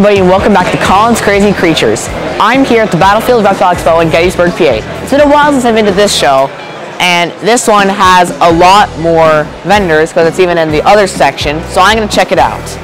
everybody, and welcome back to Colin's Crazy Creatures. I'm here at the Battlefield Reptile Expo in Gettysburg, PA. It's been a while since I've been to this show, and this one has a lot more vendors because it's even in the other section, so I'm going to check it out.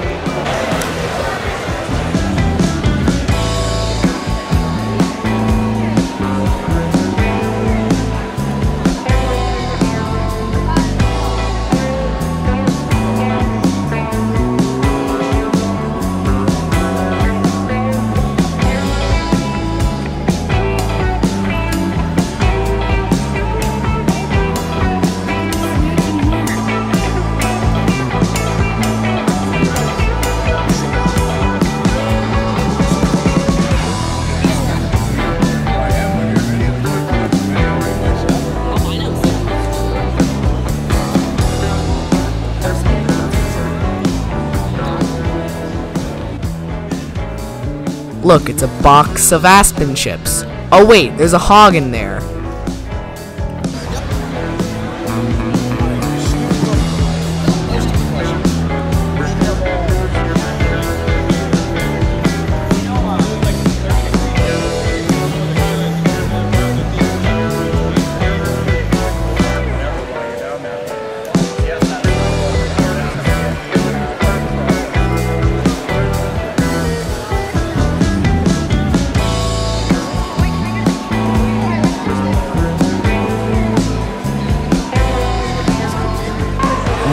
Look, it's a box of aspen chips. Oh wait, there's a hog in there.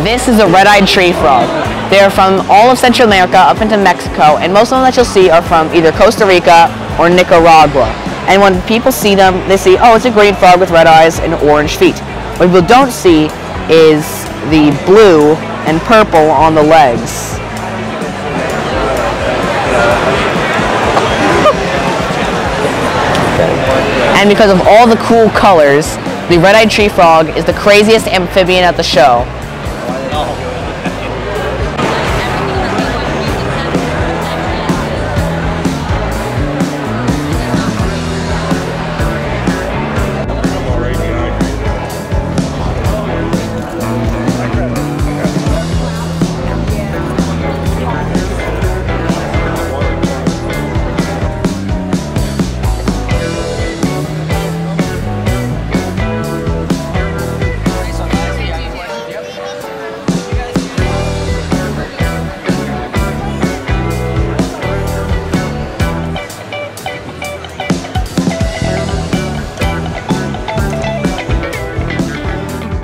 This is a Red Eyed Tree Frog. They are from all of Central America up into Mexico, and most of them that you'll see are from either Costa Rica or Nicaragua. And when people see them, they see, oh, it's a green frog with red eyes and orange feet. What people don't see is the blue and purple on the legs. And because of all the cool colors, the Red Eyed Tree Frog is the craziest amphibian at the show.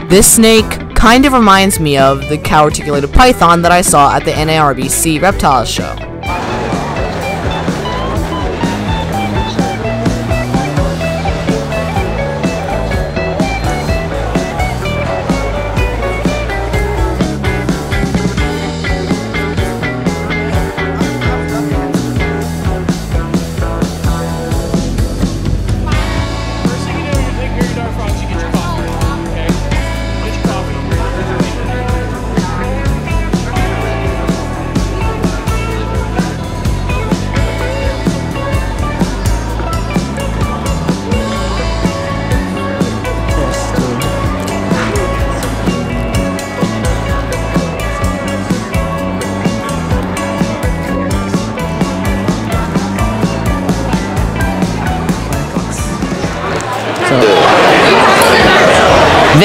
This snake kind of reminds me of the cow-articulated python that I saw at the NARBC Reptile Show.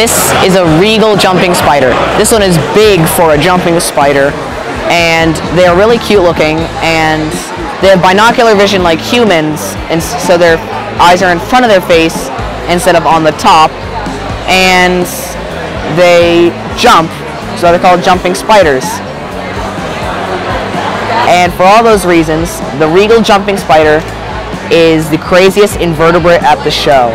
This is a Regal Jumping Spider. This one is big for a jumping spider, and they're really cute looking, and they have binocular vision like humans, and so their eyes are in front of their face instead of on the top, and they jump, so they're called jumping spiders. And for all those reasons, the Regal Jumping Spider is the craziest invertebrate at the show.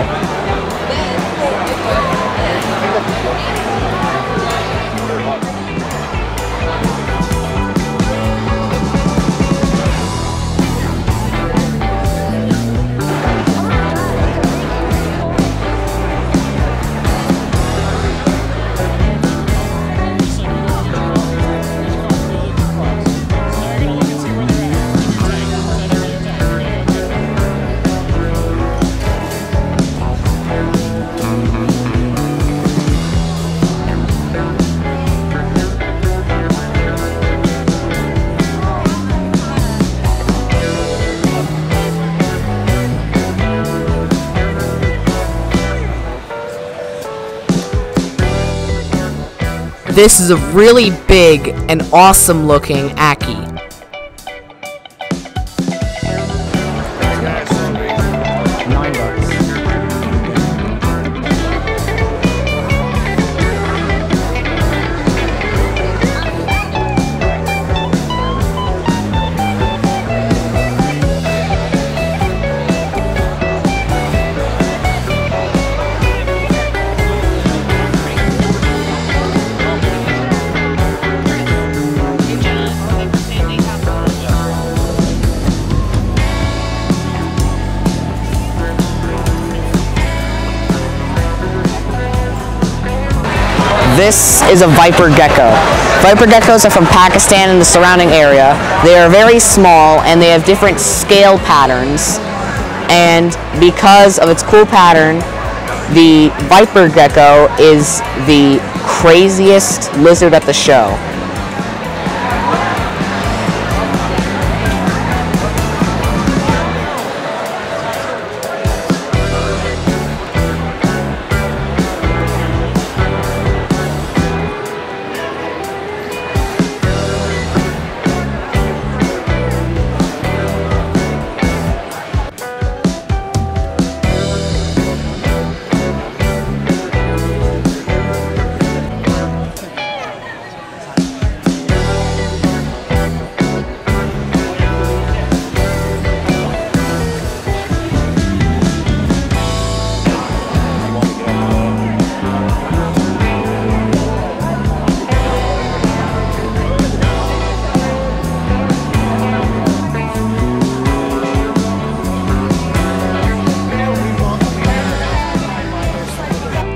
This is a really big and awesome looking Ackie. This is a Viper Gecko. Viper Geckos are from Pakistan and the surrounding area. They are very small and they have different scale patterns. And because of its cool pattern, the Viper Gecko is the craziest lizard at the show.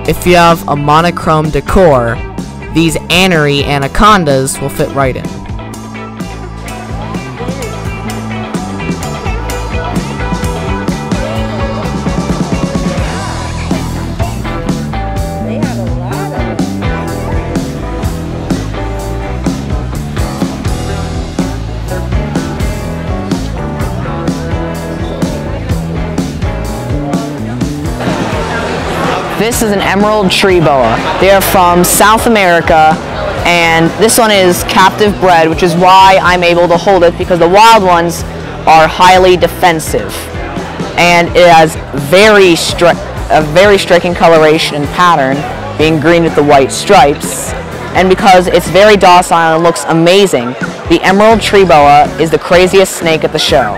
If you have a monochrome decor, these Annery anacondas will fit right in. This is an emerald tree boa. They are from South America, and this one is captive bred, which is why I'm able to hold it, because the wild ones are highly defensive. And it has a very striking coloration and pattern, being green with the white stripes. And because it's very docile and looks amazing, the emerald tree boa is the craziest snake at the show.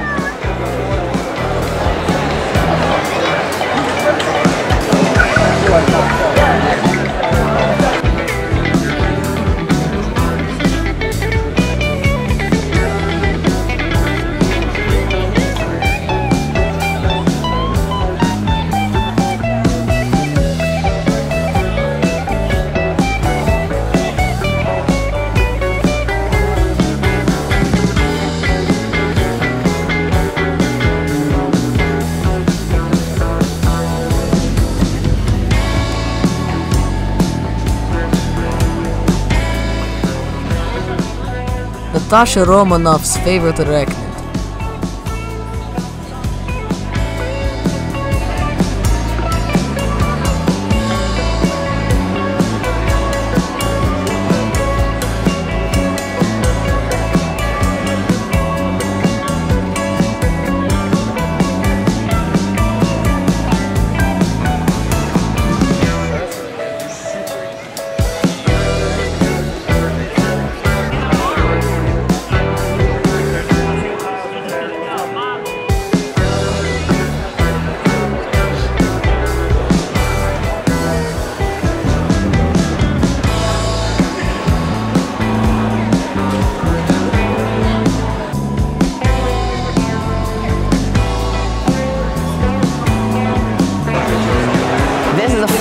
Natasha Romanov's favorite arachnid.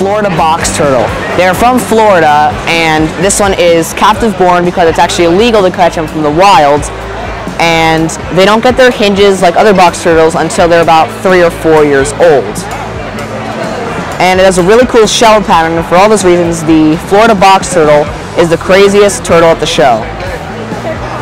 Florida box turtle. They're from Florida, and this one is captive born because it's actually illegal to catch them from the wild, and they don't get their hinges like other box turtles until they're about 3 or 4 years old. And it has a really cool shell pattern, and for all those reasons, the Florida box turtle is the craziest turtle at the show. Thank you.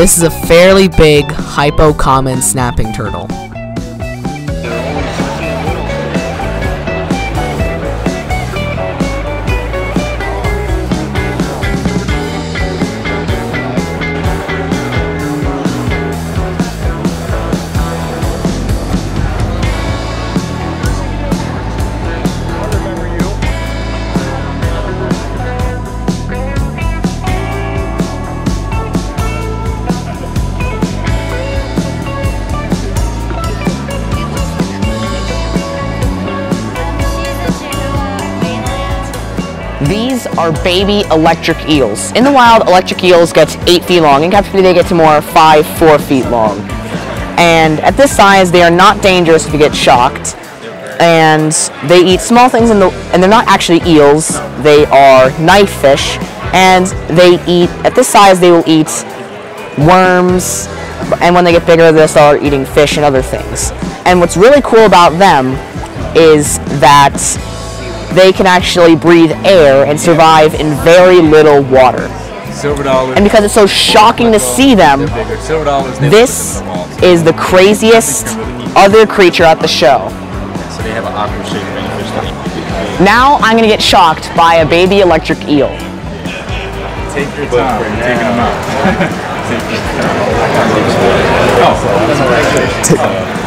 This is a fairly big hypo-common snapping turtle. These are baby electric eels. In the wild, electric eels gets 8 feet long. In captivity, they get to more 4 feet long. And at this size, they are not dangerous if you get shocked. And they eat small things, and they're not actually eels. They are knife fish. And they eat, at this size, they will eat worms. And when they get bigger, they'll start eating fish and other things. And what's really cool about them is that they can actually breathe air and survive in very little water. And because it's so shocking to see them, this is the craziest other creature at the show. Now I'm going to get shocked by a baby electric eel. Take your time. We're taking them out.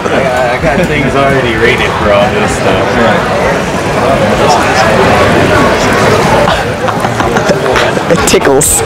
I got things already rated for all this stuff. It tickles.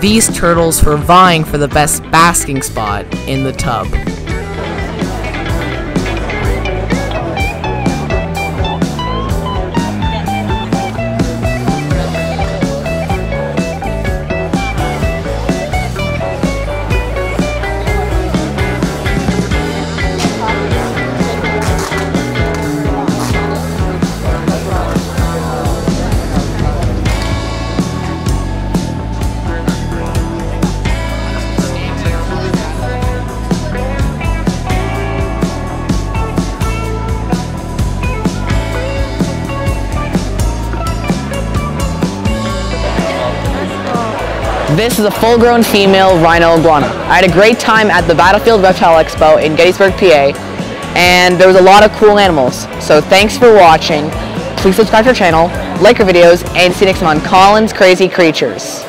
These turtles were vying for the best basking spot in the tub. This is a full-grown female Rhino Iguana. I had a great time at the Battlefield Reptile Expo in Gettysburg, PA, and there was a lot of cool animals. So thanks for watching. Please subscribe to our channel, like our videos, and see you next time on Colin's Crazy Creatures.